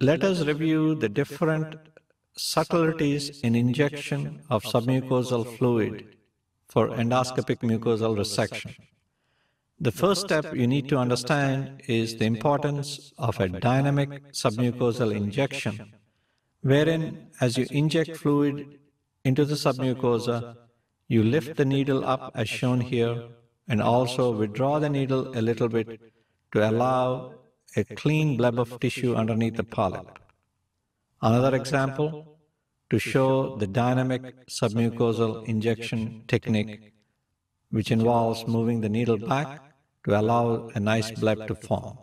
Let us review the different subtleties in injection of submucosal fluid for endoscopic mucosal resection. The first step you need to understand is the importance of a dynamic submucosal injection, wherein as you inject fluid into the submucosa, you lift the needle up as shown here and also withdraw the needle a little bit to allow a clean bleb of tissue underneath the polyp. Another example to show the dynamic submucosal injection technique, which involves moving the needle back to allow a nice bleb to form.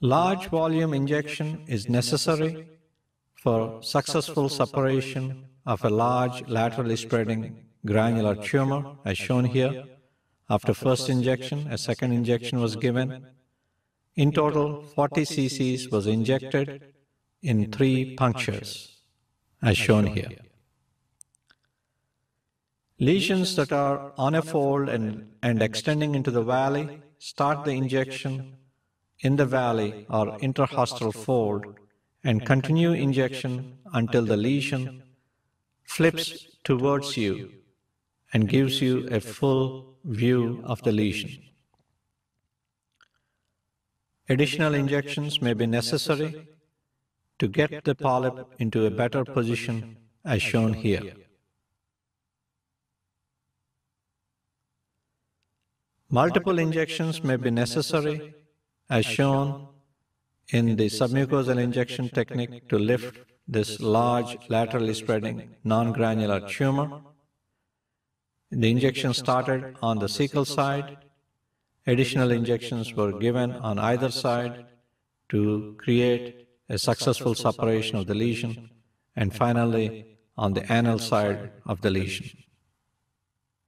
Large volume injection is necessary for successful separation of a large laterally spreading granular tumor, as shown here. After first injection, a second injection was given. In total, 40 cc's was injected in 3 punctures, as shown here. Lesions that are on a fold and extending into the valley, start the injection in the valley or interhostal fold and continue injection until the lesion flips towards you and gives you a full view of the lesion. Additional injections may be necessary to get the polyp into a better position, as shown here. Multiple injections may be necessary, as shown in the submucosal injection technique, to lift this large laterally spreading non-granular tumor. The injection started on the cecal side. Additional injections were given on either side to create a successful separation of the lesion, and finally on the anal side of the lesion.